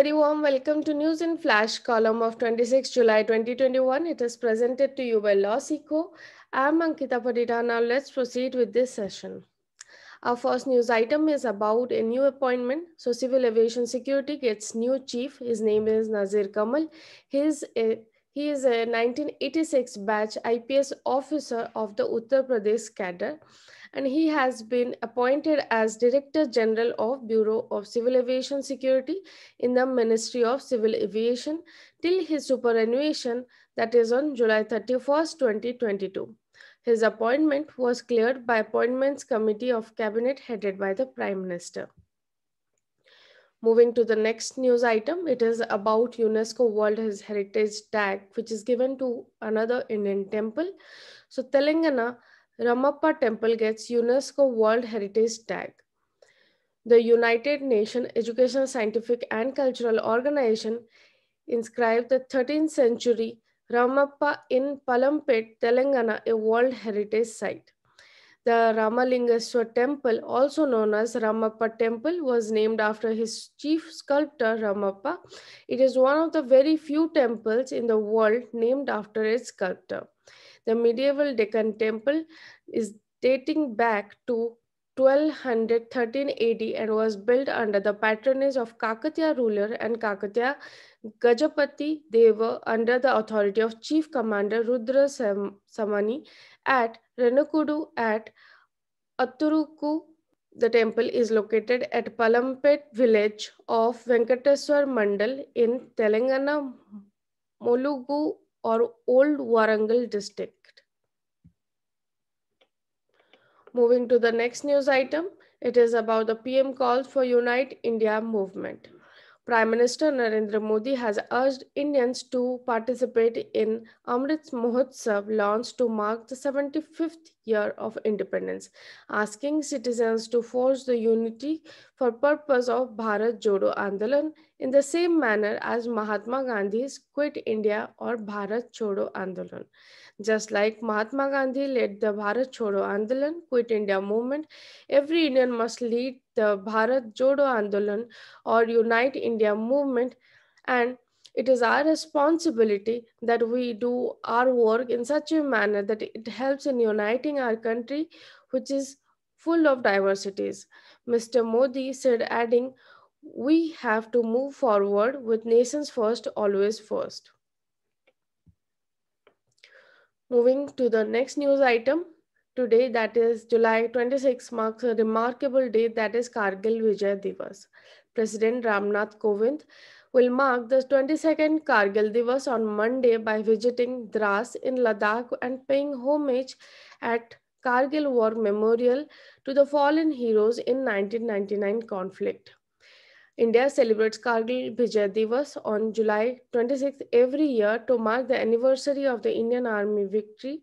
very warm welcome to News in Flash column of 26 July 2021. It is presented to you by LawSikho. I am Ankita Parida. Now let's proceed with this session. Our first news item is about a new appointment. So Civil Aviation Security gets new chief. His name is Nazir Kamal. He is a 1986 batch IPS officer of the Uttar Pradesh cadre, and he has been appointed as Director General of Bureau of Civil Aviation Security in the Ministry of Civil Aviation till his superannuation, that is on July 31st, 2022. His appointment was cleared by Appointments Committee of Cabinet headed by the Prime Minister. Moving to the next news item, it is about UNESCO World Heritage Tag, which is given to another Indian temple. So Telangana, Ramappa Temple gets UNESCO World Heritage Tag. The United Nations Education, Scientific and Cultural Organization inscribed the 13th century Ramappa in Palampet, Telangana, a World Heritage Site. The Ramalingeswar Temple, also known as Ramappa Temple, was named after his chief sculptor Ramappa. It is one of the very few temples in the world named after its sculptor. The medieval Deccan temple is dating back to 1213 AD and was built under the patronage of Kakatiya ruler and Kakatiya Gajapati Deva under the authority of Chief Commander Rudra Sammani at Renukodu at Atturuku. The temple is located at Palampet village of Venkateswar Mandal in Telangana, Molugu or Old Warangal District. Moving to the next news item, it is about the PM calls for Unite India movement. Prime Minister Narendra Modi has urged Indians to participate in Amrit Mahotsav launched to mark the 75th year of independence, asking citizens to forge the unity for purpose of Bharat Jodo Andolan in the same manner as Mahatma Gandhi's Quit India or Bharat Chhodo Andolan. Just like Mahatma Gandhi led the Bharat Chhodo Andolan, Quit India movement, every Indian must lead the Bharat Jodo Andolan or Unite India movement, and it is our responsibility that we do our work in such a manner that it helps in uniting our country, which is full of diversities. Mr. Modi said, adding, "We have to move forward with nations first, always first." Moving to the next news item. Today, that is July 26, marks a remarkable day, that is Kargil Vijay Diwas. President Ram Nath Kovind will mark the 22nd Kargil Diwas on Monday by visiting Dras in Ladakh and paying homage at Kargil War Memorial to the fallen heroes in 1999 conflict. India celebrates Kargil Vijay Diwas on July 26 every year to mark the anniversary of the Indian Army victory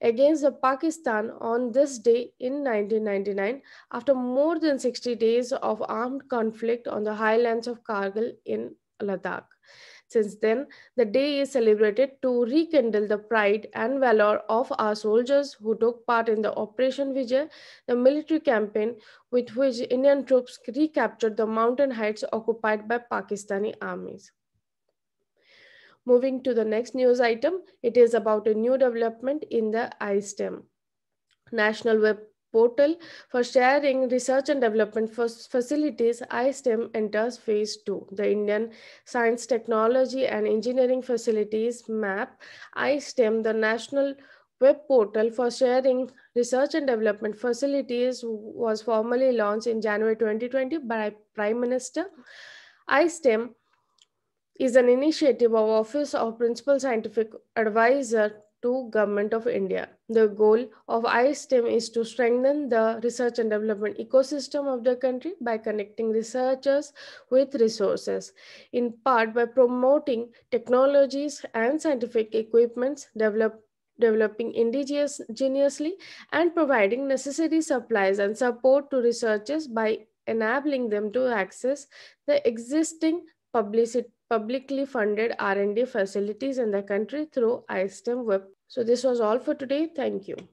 against the Pakistan on this day in 1999, after more than 60 days of armed conflict on the highlands of Kargil in Ladakh. Since then, the day is celebrated to rekindle the pride and valor of our soldiers who took part in the Operation Vijay, the military campaign with which Indian troops recaptured the mountain heights occupied by Pakistani armies. Moving to the next news item, it is about a new development in the I-STEM. National Web Portal for sharing research and development facilities, I-STEM enters phase 2. The Indian Science, Technology and Engineering Facilities MAP, I-STEM, the National Web Portal for sharing research and development facilities, was formally launched in January 2020 by Prime Minister. I-STEM is an initiative of Office of Principal Scientific Advisor to Government of India. The goal of I-STEM is to strengthen the research and development ecosystem of the country by connecting researchers with resources, in part by promoting technologies and scientific equipments developing indigenously, and providing necessary supplies and support to researchers by enabling them to access the existing publicly funded R&D facilities in the country through I-STEM web. So this was all for today. Thank you.